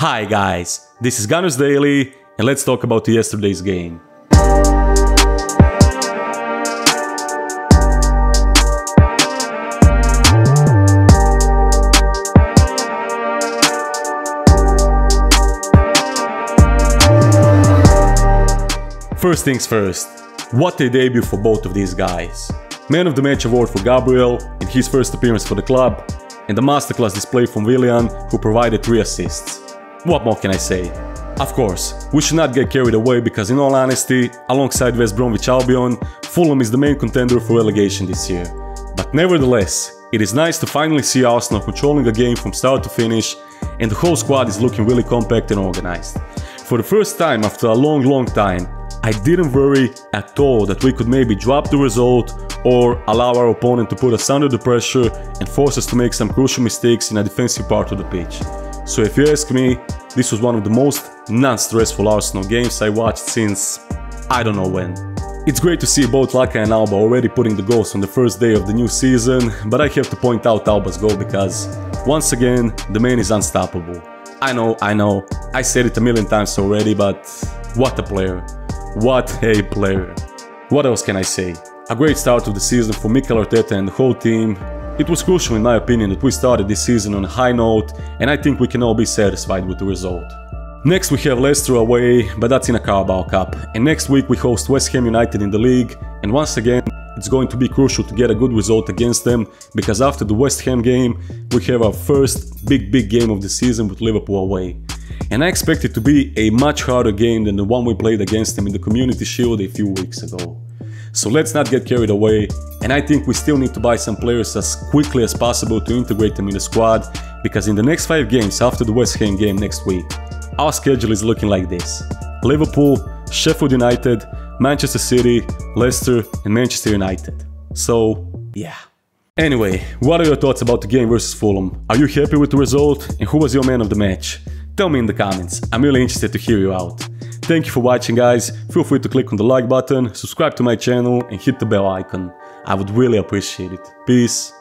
Hi guys, this is Gunners Daily and let's talk about yesterday's game. First things first, what a debut for both of these guys. Man of the match award for Gabriel in his first appearance for the club, and a masterclass display from Willian, who provided 3 assists. What more can I say? Of course, we should not get carried away because, in all honesty, alongside West Bromwich Albion, Fulham is the main contender for relegation this year. But nevertheless, it is nice to finally see Arsenal controlling a game from start to finish, and the whole squad is looking really compact and organized. For the first time after a long time, I didn't worry at all that we could maybe drop the result or allow our opponent to put us under the pressure and force us to make some crucial mistakes in a defensive part of the pitch. So if you ask me, this was one of the most non-stressful Arsenal games I watched since I don't know when. It's great to see both Laca and Alba already putting the goals on the first day of the new season, but I have to point out Alba's goal because, once again, the man is unstoppable. I know, I said it a million times already, but what a player. What a player. What else can I say? A great start of the season for Mikel Arteta and the whole team. It was crucial in my opinion that we started this season on a high note, and I think we can all be satisfied with the result. Next we have Leicester away, but that's in a Carabao Cup, and next week we host West Ham United in the league, and once again it's going to be crucial to get a good result against them, because after the West Ham game we have our first big game of the season with Liverpool away. And I expect it to be a much harder game than the one we played against them in the Community Shield a few weeks ago. So let's not get carried away, and I think we still need to buy some players as quickly as possible to integrate them in the squad, because in the next 5 games after the West Ham game next week, our schedule is looking like this: Liverpool, Sheffield United, Manchester City, Leicester and Manchester United. So yeah. Anyway, what are your thoughts about the game versus Fulham? Are you happy with the result, and who was your man of the match? Tell me in the comments, I'm really interested to hear you out. Thank you for watching guys, feel free to click on the like button, subscribe to my channel and hit the bell icon. I would really appreciate it. Peace.